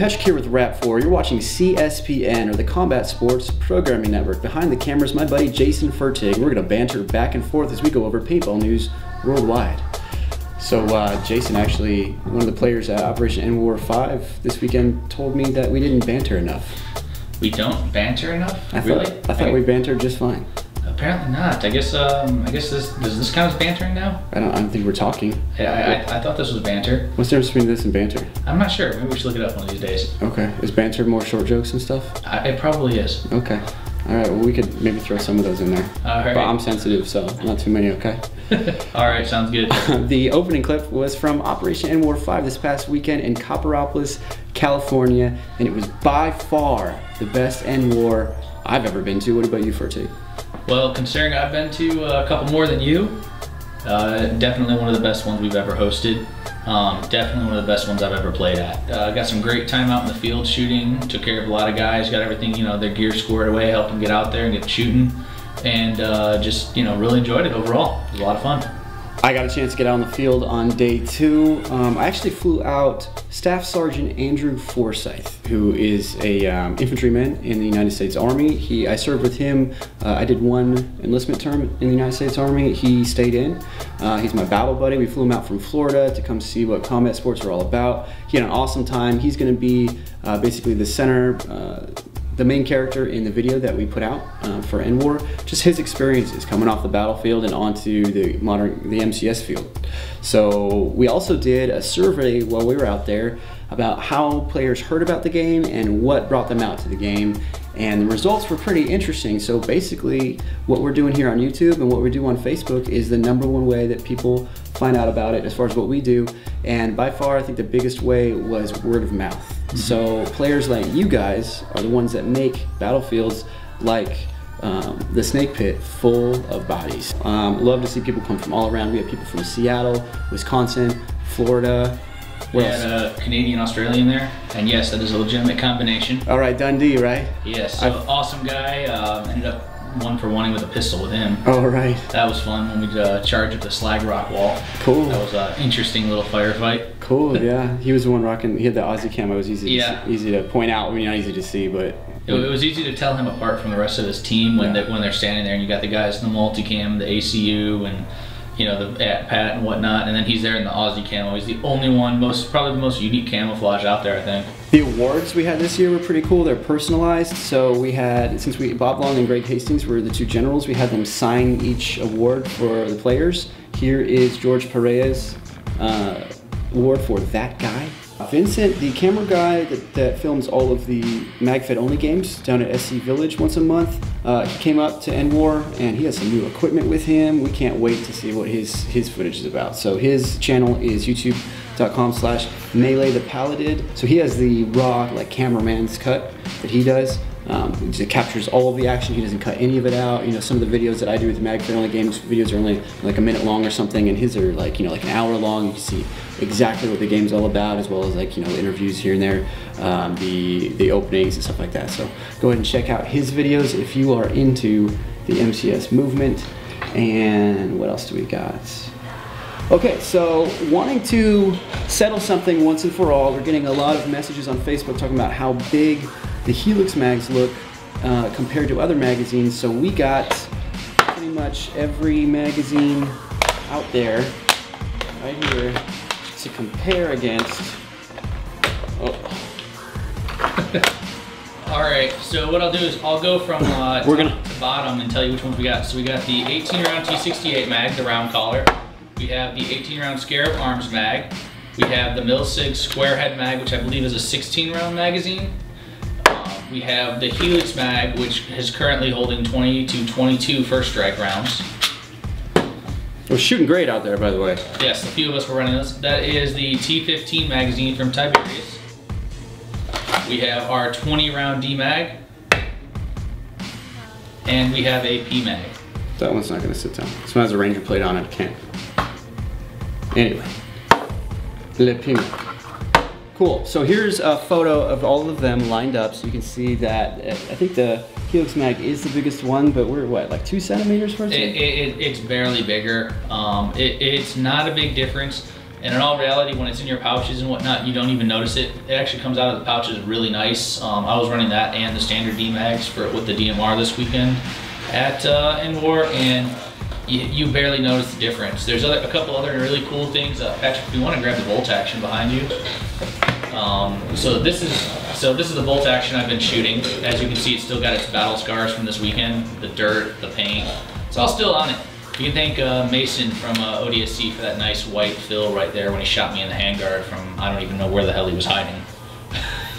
everybody, Petrick here with RAP4. You're watching CSPN, or the Combat Sports Programming Network. Behind the cameras, my buddy Jason Fertig. We're going to banter back and forth as we go over paintball news worldwide. So Jason, actually, one of the players at Operation End War 5 this weekend, told me that we didn't banter enough. We don't banter enough? I thought we bantered just fine. Apparently not. I guess this kind of bantering now? I don't think we're talking. Yeah, I thought this was banter. What's the difference between this and banter? I'm not sure. Maybe we should look it up one of these days. Okay. Is banter more short jokes and stuff? It probably is. Okay. All right. Well, we could maybe throw some of those in there. All right. But I'm sensitive, so not too many. Okay. All right. Sounds good. The opening clip was from Operation End War 5 this past weekend in Copperopolis, California, and it was by far the best End War I've ever been to. What about you, Fertig? Well, considering I've been to a couple more than you, definitely one of the best ones we've ever hosted. Definitely one of the best ones I've ever played at. Got some great time out in the field shooting, took care of a lot of guys, got everything, you know, their gear squared away, helped them get out there and get shooting, and just, you know, really enjoyed it overall. It was a lot of fun. I got a chance to get out on the field on day 2. I actually flew out Staff Sergeant Andrew Forsyth, who is a infantryman in the United States Army. I served with him. I did one enlistment term in the United States Army. He stayed in. He's my battle buddy. We flew him out from Florida to come see what combat sports are all about. He had an awesome time. He's going to be basically the center, the main character in the video that we put out for End War, just his experiences coming off the battlefield and onto the MCS field. So we also did a survey while we were out there about how players heard about the game and what brought them out to the game. And the results were pretty interesting. So basically what we're doing here on YouTube and what we do on Facebook is the #1 way that people find out about it as far as what we do. And by far, I think the biggest way was word of mouth. Mm-hmm. So players like you guys are the ones that make battlefields like the Snake Pit full of bodies. Love to see people come from all around. We have people from Seattle, Wisconsin, Florida. We had a Canadian Australian there, and yes, that is a legitimate combination. All right, Dundee, right? Yes, so awesome guy. Ended up 1-for-1-ing with a pistol with him. All right. That was fun when we charged up the slag rock wall. Cool. That was an interesting little firefight. Cool. Yeah, he was the one rocking. He had the Aussie camo. It was easy. Yeah. Easy to point out. I mean, not easy to see, but it was easy to tell him apart from the rest of his team when when they're standing there, and you got the guys in the multicam, the ACU, and, you know, the AT-PAT and whatnot, and then he's there in the Aussie camo. He's the only one, probably the most unique camouflage out there, I think. The awards we had this year were pretty cool. They're personalized, so we had, since Bob Long and Greg Hastings were the two generals, we had them sign each award for the players. Here is George Perea's award for that guy. Vincent, the camera guy that films all of the MAGFED only games down at SC Village once a month, he came up to End War and he has some new equipment with him. We can't wait to see what his footage is about. So his channel is youtube.com/Melee the Paletted. So he has the raw, like, cameraman's cut that he does. It captures all of the action. He doesn't cut any of it out. You know, some of the videos that I do with MAGFED only games videos are only like a minute long or something, and his are like, you know, like an hour long. You can see exactly what the game's all about, as well as, like, you know, interviews here and there, the openings and stuff like that. So go ahead and check out his videos if you are into the MCS movement. And what else do we got? Okay, so wanting to settle something once and for all, we're getting a lot of messages on Facebook talking about how big the Helix mags look compared to other magazines. So we got pretty much every magazine out there right here to compare against. Oh. All right, so what I'll do is I'll go from top to bottom and tell you which ones we got. So we got the 18-round T68 mag, the round collar. We have the 18-round Scarab Arms mag. We have the Mil-Sig square head mag, which I believe is a 16-round magazine. We have the Helix mag, which is currently holding 20 to 22 first strike rounds. It was shooting great out there, by the way. Yes, a few of us were running this. That is the T15 magazine from Tiberius. We have our 20-round D-Mag. And we have a P-Mag. That one's not gonna sit down. This one has a Ranger plate on it, can't. Anyway, Le P-Mag. Cool, so here's a photo of all of them lined up, so you can see that I think the Helix mag is the biggest one, but we're what, like 2 centimeters for it? It's barely bigger. It's not a big difference. And in all reality, when it's in your pouches and whatnot, you don't even notice it. It actually comes out of the pouches really nice. I was running that and the standard D-Mags with the DMR this weekend at End War, and you barely notice the difference. There's a couple other really cool things. Patrick, if you want to grab the bolt action behind you. So this is the bolt action I've been shooting. As you can see, it's still got its battle scars from this weekend. The dirt, the paint, it's all still on it. You can thank Mason from ODSC for that nice white fill right there when he shot me in the handguard from, I don't even know where the hell he was hiding.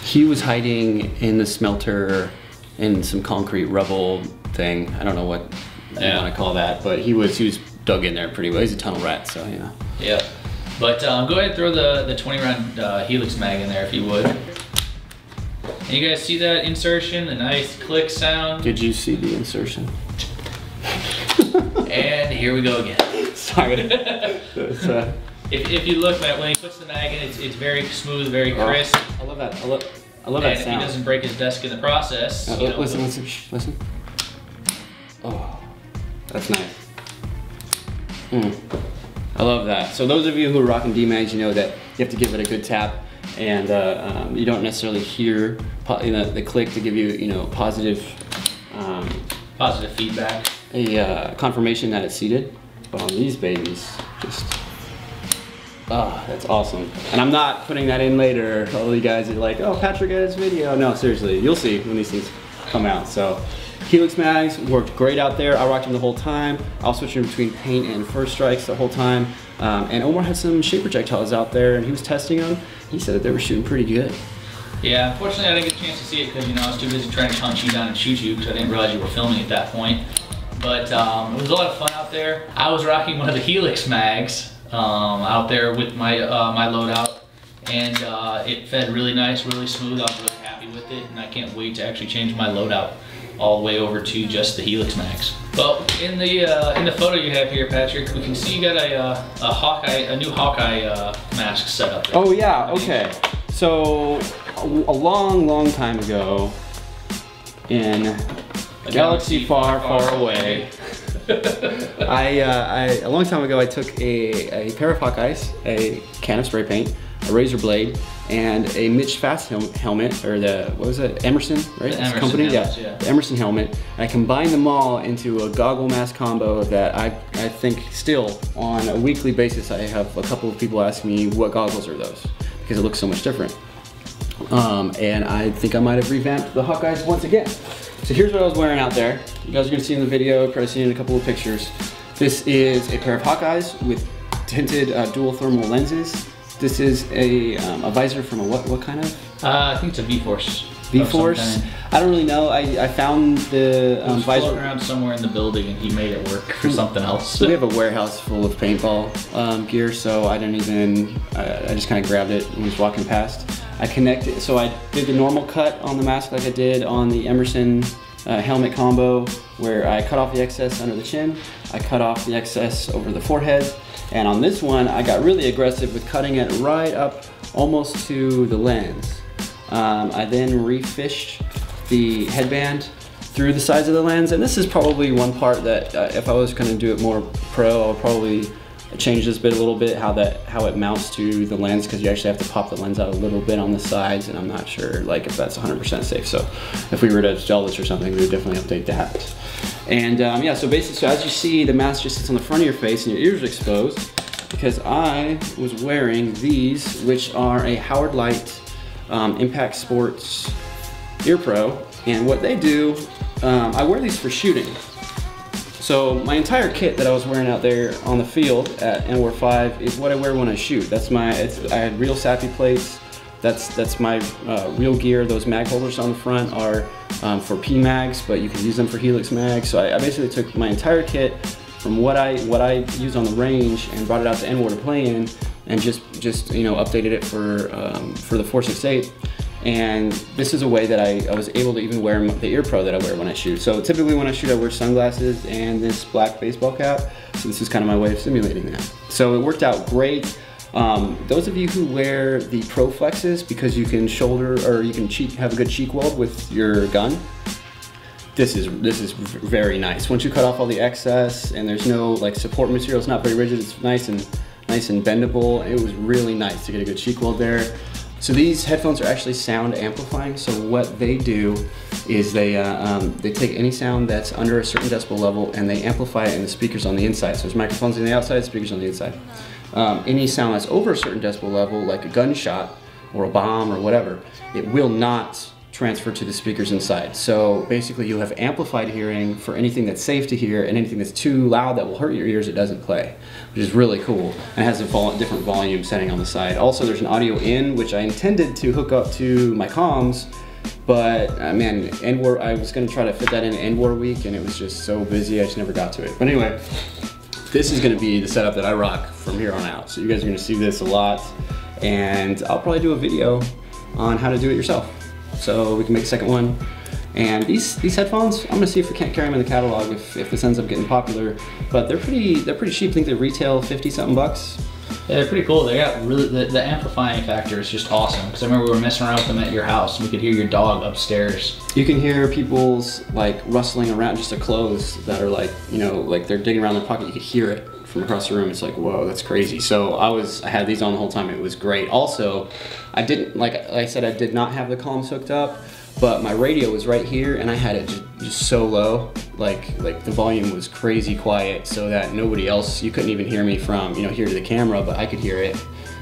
He was hiding in the smelter in some concrete rubble thing. I don't know what you want to call that, but he was dug in there pretty well. He's a tunnel rat, so yeah. Yeah, but go ahead and throw the 20 round Helix mag in there if you would. And you guys see that insertion, the nice click sound? Did you see the insertion? And here we go again. Sorry. If you look, Matt, when he puts the mag in, it's very smooth, very crisp. I love that. I love that sound. And if he doesn't break his desk in the process. Listen. Oh, that's nice. I love that. So those of you who are rocking D-Mags, you know that you have to give it a good tap, and you don't necessarily hear the click to give you, positive feedback. A confirmation that it's seated, but on these babies, that's awesome. And I'm not putting that in later. All you guys are like, oh, Patrick got his video. No, seriously, you'll see when these things come out. So Helix mags worked great out there. I rocked them the whole time. I was switching between paint and first strikes the whole time. And Omar had some shape projectiles out there and he was testing them. He said that they were shooting pretty good. Yeah, unfortunately I didn't get a chance to see it because I was too busy trying to hunt you down and shoot you because I didn't realize you were filming at that point. But it was a lot of fun out there. I was rocking one of the Helix mags out there with my my loadout, and it fed really nice, really smooth. I was really happy with it, and I can't wait to actually change my loadout all the way over to just the Helix mags. Well, in the photo you have here, Patrick, we can see you got a new Hawkeye mask set up there. Oh yeah, okay. So a long time ago in a galaxy far away. A long time ago, I took a pair of Hawkeyes, a can of spray paint, a razor blade, and a Mitch Fast helmet, or the, what was it, Emerson, right? The Emerson company? Helmets, yeah. The Emerson helmet. And I combined them all into a goggle mask combo that I think still, on a weekly basis, I have a couple of people ask me, what goggles are those? Because it looks so much different. And I think I might have revamped the Hawkeyes once again. So here's what I was wearing out there. You guys are gonna see in the video, probably seen in a couple of pictures. This is a pair of Hawkeyes with tinted dual thermal lenses. This is a visor from a what kind of? I think it's a V-Force. V-Force? I don't really know. I found the visor around somewhere in the building, and he made it work for something else. We have a warehouse full of paintball gear, so I didn't even, I just kind of grabbed it and was walking past. I connected, so I did the normal cut on the mask like I did on the Emerson helmet combo, where I cut off the excess under the chin, I cut off the excess over the forehead, and on this one I got really aggressive with cutting it right up almost to the lens. I then refished the headband through the sides of the lens, and this is probably one part that if I was going to do it more pro, I'll probably change this bit a little bit, how it mounts to the lens, because you actually have to pop the lens out a little bit on the sides, and I'm not sure like if that's 100% safe. So if we were to gel this or something, we would definitely update that. And yeah, so basically, so as you see, the mask just sits on the front of your face and your ears are exposed, because I was wearing these, which are a Howard Light Impact Sports Ear Pro, and what they do, I wear these for shooting. So my entire kit that I was wearing out there on the field at End War 5 is what I wear when I shoot. That's I had real sappy plates. That's my real gear. Those mag holders on the front are for P-Mags, but you can use them for Helix Mags. So I basically took my entire kit from what I used on the range and brought it out to End War to play in, and just updated it for the 468. And this is a way that I was able to even wear the ear pro that I wear when I shoot. So typically when I shoot, I wear sunglasses and this black baseball cap. So this is kind of my way of simulating that. So it worked out great. Those of you who wear the Pro Flexes, because you can shoulder, or you can have a good cheek weld with your gun, this is very nice. Once you cut off all the excess and there's no like support material, it's not very rigid, it's nice and nice and bendable. It was really nice to get a good cheek weld there. So these headphones are actually sound amplifying. So what they do is they take any sound that's under a certain decibel level and they amplify it in the speakers on the inside. So there's microphones on the outside, speakers on the inside. Any sound that's over a certain decibel level, like a gunshot or a bomb or whatever, it will not transfer to the speakers inside. So basically you'll have amplified hearing for anything that's safe to hear, and anything that's too loud that will hurt your ears, it doesn't play, which is really cool. And it has a different volume setting on the side. Also, there's an audio in, which I intended to hook up to my comms, but man, End War, I was gonna try to fit that in End War week, and it was just so busy, I just never got to it. But anyway, this is gonna be the setup that I rock from here on out. So you guys are gonna see this a lot, and I'll probably do a video on how to do it yourself. So we can make a second one. And these headphones, I'm gonna see if we can't carry them in the catalog if this ends up getting popular. But they're pretty cheap. I think they retail 50-something bucks. Yeah, they're pretty cool. They got really the amplifying factor is just awesome. Because I remember we were messing around with them at your house, and we could hear your dog upstairs. You can hear people's like rustling around, just their clothes that are like, you know, like they're digging around in their pocket. You could hear it from across the room. It's like, whoa, that's crazy. So I had these on the whole time. It was great. Also, like I said, I did not have the comms hooked up, but my radio was right here, and I had it just so low, like the volume was crazy quiet, so that nobody else, you couldn't even hear me from, you know, here to the camera, but I could hear it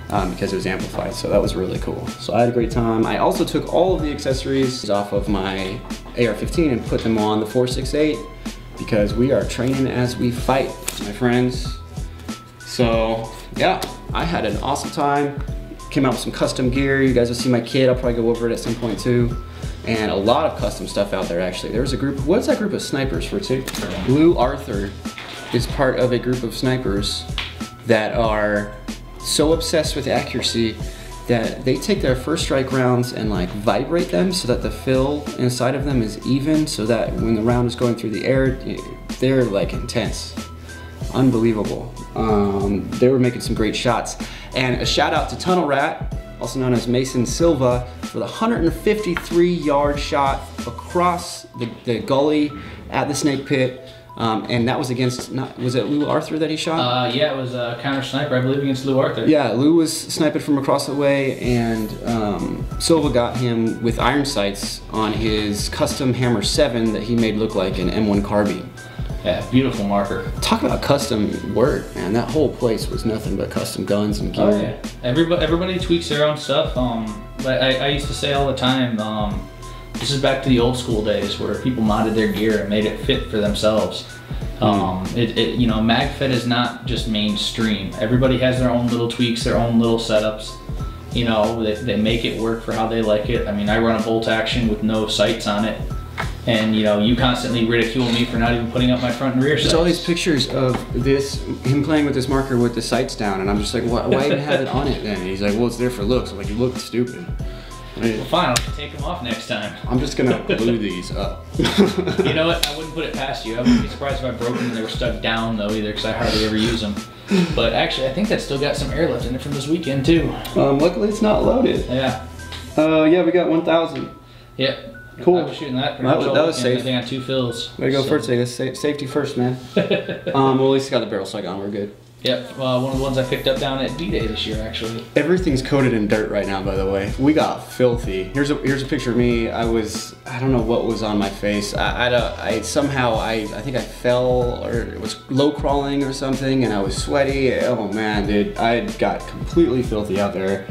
because it was amplified. So that was really cool. So I had a great time. I also took all of the accessories off of my AR-15 and put them on the 468, because we are training as we fight, my friends. So yeah, I had an awesome time. Came out with some custom gear. You guys will see my kit. I'll probably go over it at some point too. And a lot of custom stuff out there actually. There was a group, what's that group of snipers for too? Lou Arthur is part of a group of snipers that are so obsessed with accuracy that they take their first strike rounds and like vibrate them so that the fill inside of them is even, so that when the round is going through the air, they're like intense. Unbelievable. They were making some great shots. And a shout out to Tunnel Rat, also known as Mason Silva, for the 153-yard shot across the gully at the snake pit. And that was against, was it Lou Arthur that he shot? Yeah, it was a counter sniper, I believe, against Lou Arthur. Yeah, Lou was sniping from across the way, and Silva got him with iron sights on his custom Hammer 7 that he made look like an M1 carbine. Yeah, beautiful marker. Talk about custom work, man. That whole place was nothing but custom guns and gear. Oh, yeah. Everybody tweaks their own stuff. I used to say all the time, this is back to the old school days where people modded their gear and made it fit for themselves. You know, MAGFED is not just mainstream. Everybody has their own little tweaks, their own little setups. You know, they make it work for how they like it. I mean, I run a bolt action with no sights on it. And you know, you constantly ridicule me for not even putting up my front and rear sights. There's all these pictures of him playing with this marker with the sights down, and I'm just like, why even have it on it then? And he's like, well, it's there for looks. I'm like, you look stupid. I mean, well, fine, I'll take them off next time. I'm just gonna glue these up. You know what? I wouldn't put it past you. I wouldn't be surprised if I broke them and they were stuck down though either, because I hardly ever use them. But actually, I think that's still got some air left in it from this weekend too. Luckily, it's not loaded. Yeah. Yeah, we got 1,000. Yep. Cool. I was shooting that. That was safe. I think on 2 fills. Way to go first, Vegas. Safety first, man. Well, at least got the barrel sight on. We're good. Yep. One of the ones I picked up down at D-Day this year, actually. Everything's coated in dirt right now, by the way. We got filthy. Here's a picture of me. I don't know what was on my face. I think I fell, or it was low crawling or something, and I was sweaty. Oh man, dude, I got completely filthy out there.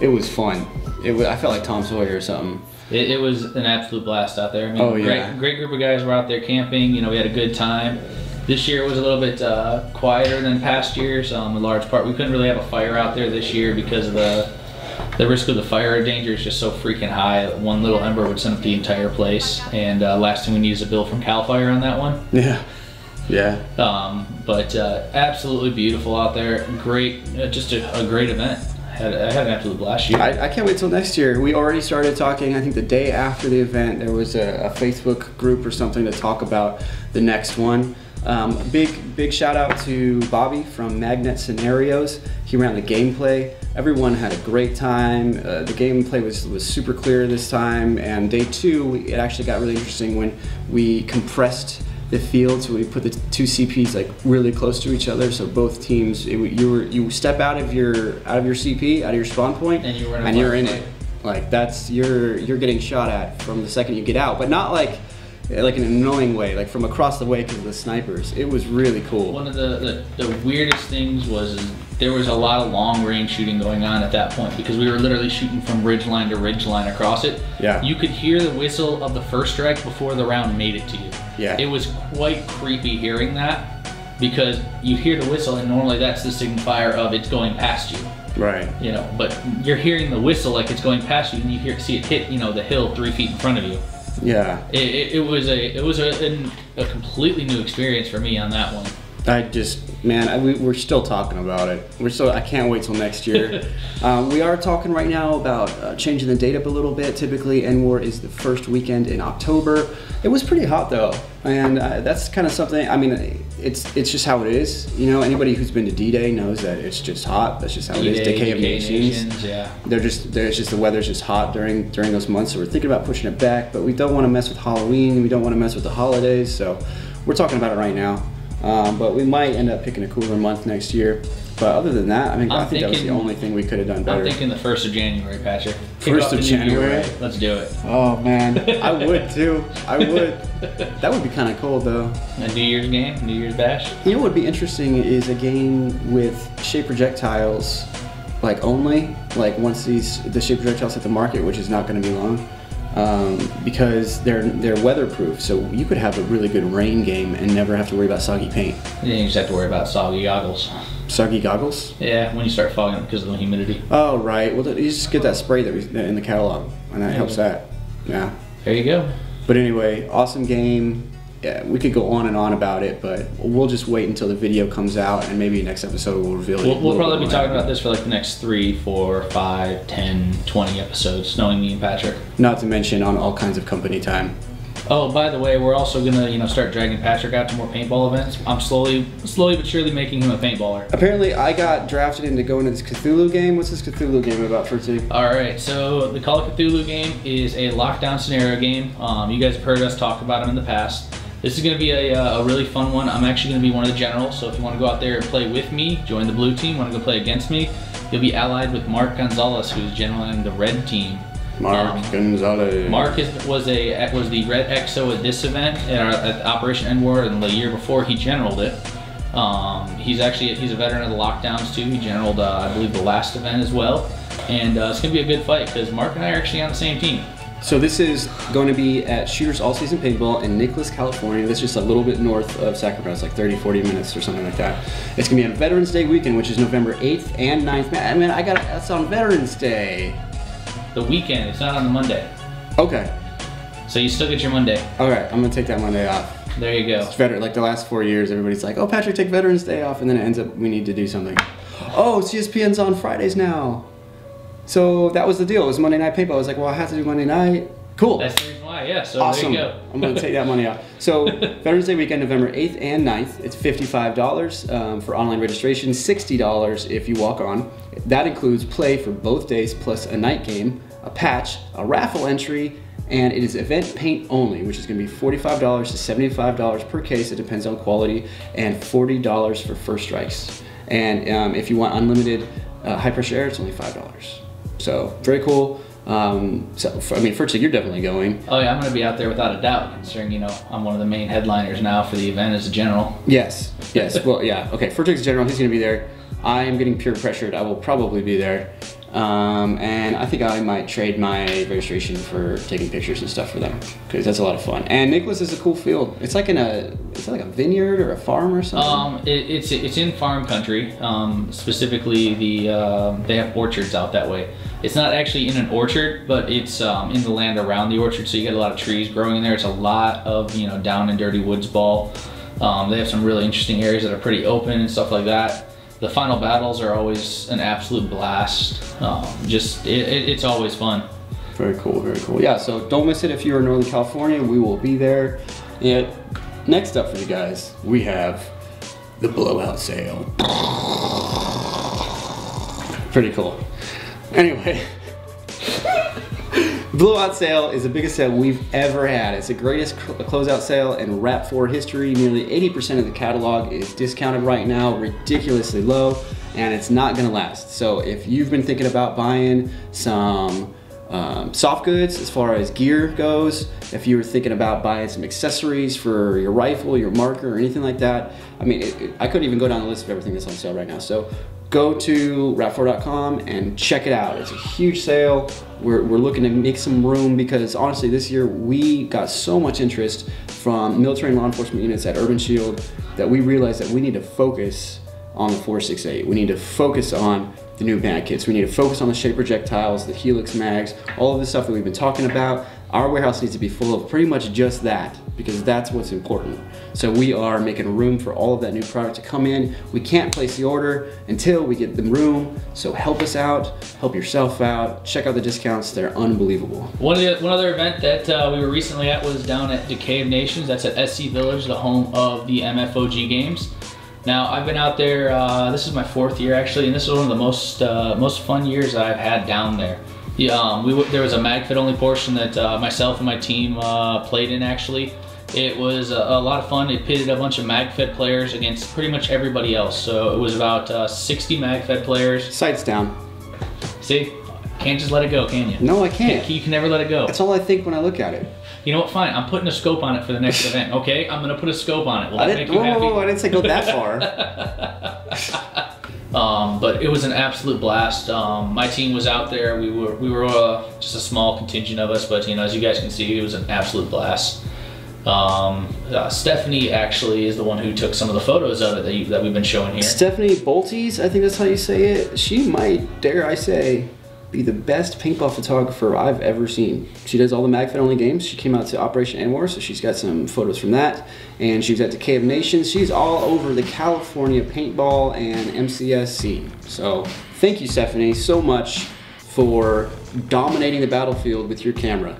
It was fun. I felt like Tom Sawyer or something. It was an absolute blast out there. I mean, oh, yeah. Great group of guys were out there camping. You know, we had a good time. This year was a little bit quieter than past years. In large part, we couldn't really have a fire out there this year because of the risk of the fire danger is just so freaking high. One little ember would send up the entire place. And last thing we need is a bill from Cal Fire on that one. Yeah. Yeah. But absolutely beautiful out there. Great, just a great event. I had an absolute blast year. I can't wait till next year. We already started talking. I think the day after the event, there was a Facebook group or something to talk about the next one. Big shout out to Bobby from Magnet Scenarios. He ran the gameplay. Everyone had a great time. The gameplay was super clear this time. And day 2, it actually got really interesting when we compressed the field, so we put the two CPs like really close to each other, so both teams, you step out of your CP, out of your spawn point, and you're in it. Like that's you're getting shot at from the second you get out, but not like in an annoying way, like from across the way because of the snipers. It was really cool. One of the weirdest things was there was a lot of long range shooting going on at that point because we were literally shooting from ridgeline to ridgeline across it. Yeah. You could hear the whistle of the first strike before the round made it to you. Yeah. It was quite creepy hearing that because you hear the whistle and normally that's the signifier of it's going past you. Right. You know, but you're hearing the whistle like it's going past you and you see it hit, you know, the hill 3 feet in front of you. Yeah, it was a completely new experience for me on that one. I just, man, we're still talking about it. I can't wait till next year. We are talking right now about changing the date up a little bit. Typically, End War is the first weekend in October. It was pretty hot though, and that's kind of something. I mean, it's just how it is. You know, anybody who's been to D-Day knows that it's just hot. That's just how it is. Decay of Nations. Yeah. The weather's just hot during those months. So we're thinking about pushing it back, but we don't want to mess with Halloween. We don't want to mess with the holidays. So we're talking about it right now. But we might end up picking a cooler month next year. But other than that, I mean, I think that was the only thing we could have done better. I'm thinking the 1st of January, Patrick. 1st of January? Right? Let's do it. Oh, man. I would, too. I would. That would be kind of cool, though. A New Year's game? New Year's bash? You know what would be interesting is a game with shape projectiles, like, only. Like, once the shape projectiles hit the market, which is not going to be long. Because they're weatherproof, so you could have a really good rain game and never have to worry about soggy paint. Yeah, you just have to worry about soggy goggles. Soggy goggles? Yeah, when you start fogging them because of the humidity. Oh, right. Well, you just get that spray that in the catalog, and that helps that. Yeah. There you go. But anyway, awesome game. Yeah, we could go on and on about it, but we'll just wait until the video comes out, and maybe next episode we'll reveal it. We'll probably be talking about this for like the next 3, 4, 5, 10, 20 episodes, knowing me and Patrick. Not to mention on all kinds of company time. Oh, by the way, we're also gonna start dragging Patrick out to more paintball events. I'm slowly but surely making him a paintballer. Apparently, I got drafted into going to this Cthulhu game. What's this Cthulhu game about, Fertig? All right, so the Call of Cthulhu game is a lockdown scenario game. You guys have heard us talk about them in the past. This is going to be a really fun one. I'm actually going to be one of the generals, so if you want to go out there and play with me, join the blue team. Want to go play against me, you'll be allied with Mark Gonzalez, who's generaling the red team. Mark Gonzalez. Mark was the red XO at this event, at Operation End War, and the year before he generaled it. He's a veteran of the lockdowns too. He generaled, I believe, the last event as well. And it's going to be a good fight because Mark and I are actually on the same team. So this is going to be at Shooters All Season Paintball in Nicholas, California. That's just a little bit north of Sacramento. It's like 30, 40 minutes or something like that. It's going to be on Veterans Day weekend, which is November 8th and 9th. I mean, that's on Veterans Day. The weekend, it's not on the Monday. Okay. So you still get your Monday. All right, I'm going to take that Monday off. There you go. It's better. Like the last 4 years, everybody's like, oh, Patrick, take Veterans Day off. And then it ends up, we need to do something. Oh, CSPN's on Fridays now. So that was the deal. It was Monday Night Paintball. I was like, well, I have to do Monday night. Cool. That's the reason why, yeah. So awesome. There you go. I'm going to take that money out. So Veterans Day weekend, November 8th and 9th. It's $55 for online registration, $60 if you walk on. That includes play for both days, plus a night game, a patch, a raffle entry, and it is event paint only, which is going to be $45 to $75 per case. It depends on quality, and $40 for first strikes. And if you want unlimited high pressure air, it's only $5. So very cool. Fertig, you're definitely going. Oh yeah, I'm gonna be out there without a doubt, considering I'm one of the main headliners now for the event as a general. Yes, yes. Well, yeah. Okay, Fertig's general. He's gonna be there. I am getting peer pressured. I will probably be there, and I think I might trade my registration for taking pictures and stuff for them because that's a lot of fun. And Nicholas is a cool field. It's like like a vineyard or a farm or something. It's in farm country. Specifically, they have orchards out that way. It's not actually in an orchard, but it's in the land around the orchard, so you get a lot of trees growing in there. It's a lot of down and dirty woods ball. They have some really interesting areas that are pretty open and stuff like that. The final battles are always an absolute blast. It's always fun. Very cool, very cool. Yeah, so don't miss it if you're in Northern California. We will be there. And next up for you guys, we have the blowout sale. Pretty cool. Anyway, Blowout sale is the biggest sale we've ever had. It's the greatest closeout sale in RAP4 history. Nearly 80% of the catalog is discounted right now, ridiculously low, and it's not gonna last. So if you've been thinking about buying some soft goods as far as gear goes, if you were thinking about buying some accessories for your rifle, your marker, or anything like that, I mean, I couldn't even go down the list of everything that's on sale right now. So go to rap4.com and check it out. It's a huge sale. We're looking to make some room because honestly, this year we got so much interest from military and law enforcement units at Urban Shield that we realized that we need to focus on the 468. We need to focus on the new mag kits. We need to focus on the shape projectiles, the Helix mags, all of the stuff that we've been talking about. Our warehouse needs to be full of pretty much just that because that's what's important. So we are making room for all of that new product to come in. We can't place the order until we get the room. So help us out, help yourself out. Check out the discounts, they're unbelievable. One other event that we were recently at was down at Decay of Nations. That's at SC Village, the home of the MFOG games. Now, I've been out there, this is my 4th year actually, and this is one of the most fun years that I've had down there. Yeah, there was a MAGFED only portion that myself and my team played in actually. It was a lot of fun. It pitted a bunch of MAGFED players against pretty much everybody else. So it was about 60 MAGFED players. Sights down. See? Can't just let it go, can you? No, I can't. You can never let it go. That's all I think when I look at it. You know what, fine, I'm putting a scope on it for the next event, okay? I'm gonna put a scope on it. Will that make you happy? Whoa, I didn't say go that far. But it was an absolute blast. My team was out there. We were just a small contingent of us, but you know, as you guys can see, it was an absolute blast. Stephanie actually is the one who took some of the photos of it that we've been showing here. Stephanie Boltes, I think that's how you say it. She might, dare I say, be the best paintball photographer I've ever seen. She does all the MAGFED only games. She came out to Operation End War, so she's got some photos from that. And she was at the Decay of Nations. She's all over the California paintball and MCS scene. So thank you, Stephanie, so much for dominating the battlefield with your camera.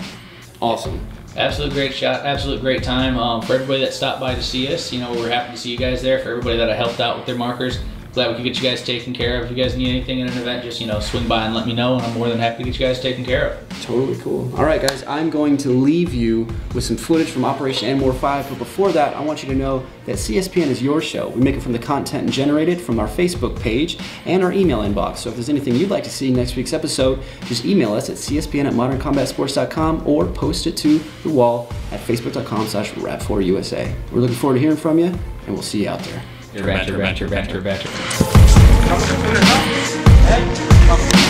Awesome. Absolute great shot, absolute great time. For everybody that stopped by to see us, you know, we're happy to see you guys there. For everybody that I helped out with their markers, glad we could get you guys taken care of. If you guys need anything in an event, just, you know, swing by and let me know, and I'm more than happy to get you guys taken care of. Totally cool. All right, guys, I'm going to leave you with some footage from Operation End War 5, but before that, I want you to know that CSPN is your show. We make it from the content generated from our Facebook page and our email inbox. So if there's anything you'd like to see in next week's episode, just email us at cspn@moderncombatsports.com or post it to the wall at facebook.com/rap4usa. We're looking forward to hearing from you, and we'll see you out there. Ranger, Ranger, Ranger, Ranger, Ranger.